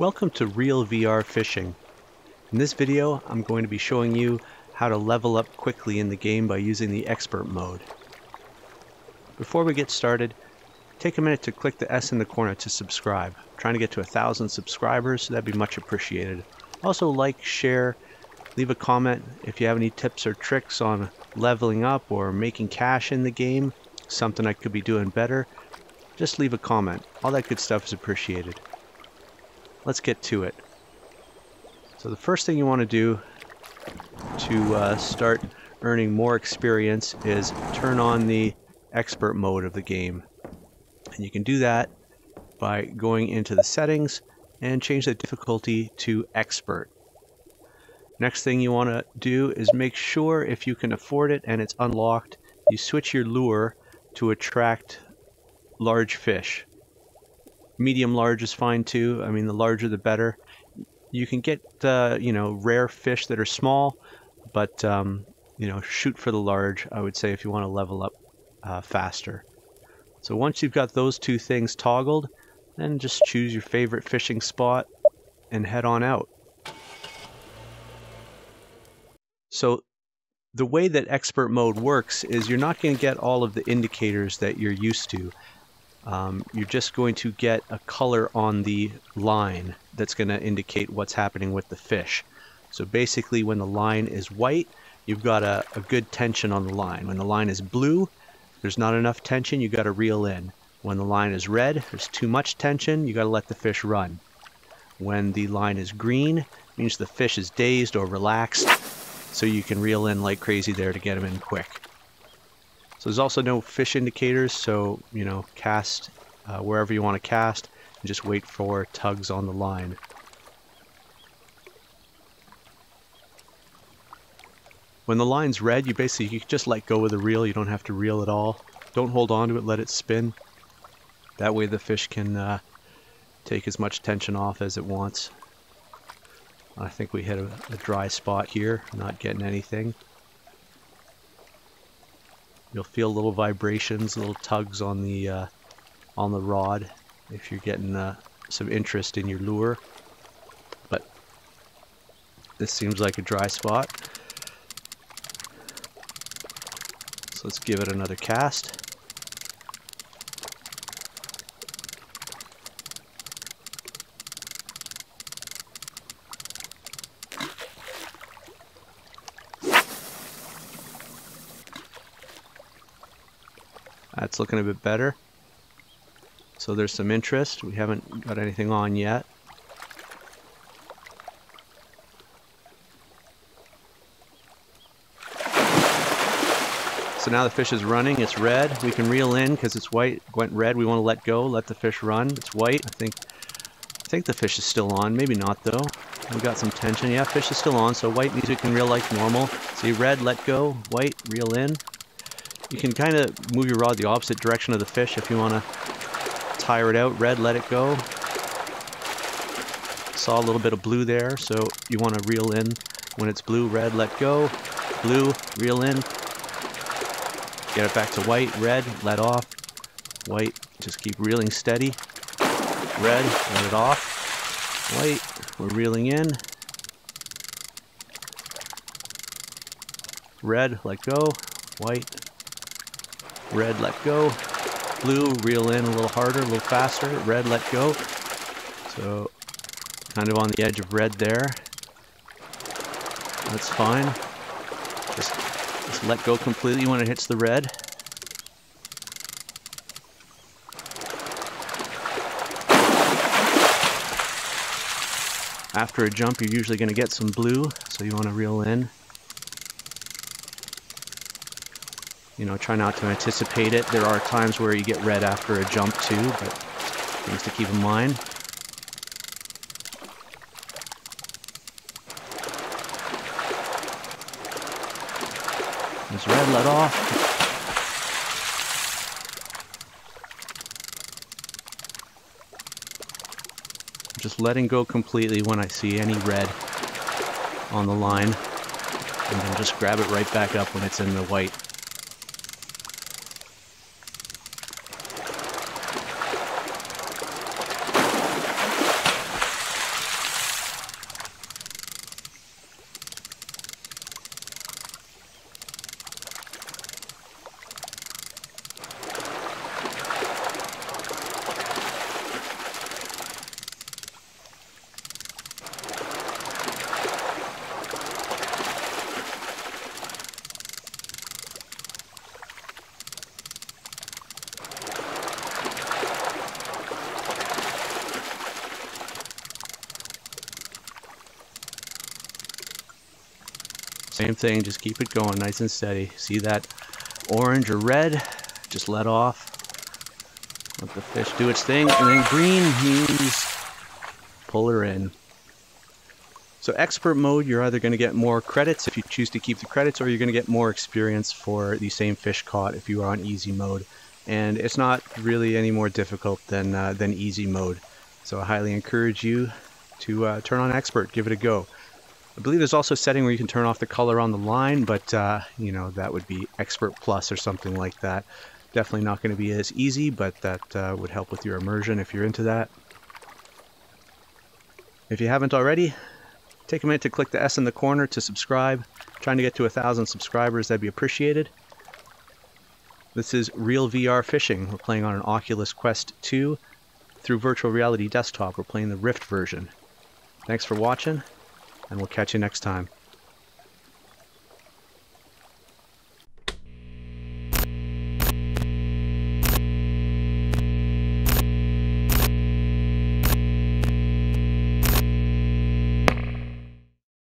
Welcome to Real VR Fishing. In this video, I'm going to be showing you how to level up quickly in the game by using the expert mode. Before we get started, take a minute to click the S in the corner to subscribe. I'm trying to get to 1,000 subscribers, so that'd be much appreciated. Also like, share, leave a comment if you have any tips or tricks on leveling up or making cash in the game, something I could be doing better. Just leave a comment. All that good stuff is appreciated. Let's get to it. So the first thing you want to do to start earning more experience is turn on the expert mode of the game. And you can do that by going into the settings and change the difficulty to expert. Next thing you want to do is make sure, if you can afford it and it's unlocked, you switch your lure to attract large fish. Medium large is fine too. I mean, the larger the better. You can get you know, rare fish that are small, but you know, shoot for the large, I would say, if you want to level up faster. So once you've got those two things toggled, then just choose your favorite fishing spot and head on out. So the way that expert mode works is you're not going to get all of the indicators that you're used to. You're just going to get a color on the line that's going to indicate what's happening with the fish. So basically, when the line is white, you've got a good tension on the line. When the line is blue, there's not enough tension, you got to reel in. When the line is red, there's too much tension, you got to let the fish run. When the line is green, it means the fish is dazed or relaxed, so you can reel in like crazy there to get them in quick. So there's also no fish indicators, so, you know, cast wherever you want to cast and just wait for tugs on the line. When the line's red, you basically can just let go of the reel. You don't have to reel at all. Don't hold on to it, let it spin. That way the fish can take as much tension off as it wants. I think we hit a dry spot here, not getting anything. You'll feel little vibrations, little tugs on the rod if you're getting some interest in your lure. But this seems like a dry spot. So let's give it another cast. That's looking a bit better. So there's some interest. We haven't got anything on yet. So now the fish is running. It's red. We can reel in because it's white. It went red. We want to let go. Let the fish run. It's white. I think the fish is still on. Maybe not, though. We've got some tension. Yeah, fish is still on. So white means we can reel like normal. See, red, let go. White, reel in. You can kind of move your rod the opposite direction of the fish if you want to tire it out. Red, let it go. Saw a little bit of blue there, so you want to reel in when it's blue. Red, let go. Blue, reel in. Get it back to white. Red, let off. White, just keep reeling steady. Red, let it off. White, we're reeling in. Red, let go. White. Red, let go. Blue, reel in a little harder, a little faster. Red, let go. So, kind of on the edge of red there. That's fine. Just let go completely when it hits the red. After a jump, you're usually going to get some blue, so you want to reel in. You know, try not to anticipate it. There are times where you get red after a jump too, but things to keep in mind. There's red, let off. I'm just letting go completely when I see any red on the line, and then just grab it right back up when it's in the white. same thing, just keep it going nice and steady. See that orange or red? Just let off. Let the fish do its thing, and then green means pull her in. So expert mode, you're either going to get more credits if you choose to keep the credits, or you're going to get more experience for the same fish caught if you are on easy mode. And it's not really any more difficult than easy mode. So I highly encourage you to turn on expert, give it a go. I believe there's also a setting where you can turn off the color on the line, but you know, that would be expert plus or something like that. Definitely not going to be as easy, but that would help with your immersion if you're into that. If you haven't already, take a minute to click the S in the corner to subscribe. I'm trying to get to 1,000 subscribers, that'd be appreciated. This is Real VR Fishing. We're playing on an Oculus Quest 2 through Virtual Reality Desktop. We're playing the Rift version. Thanks for watching, and we'll catch you next time.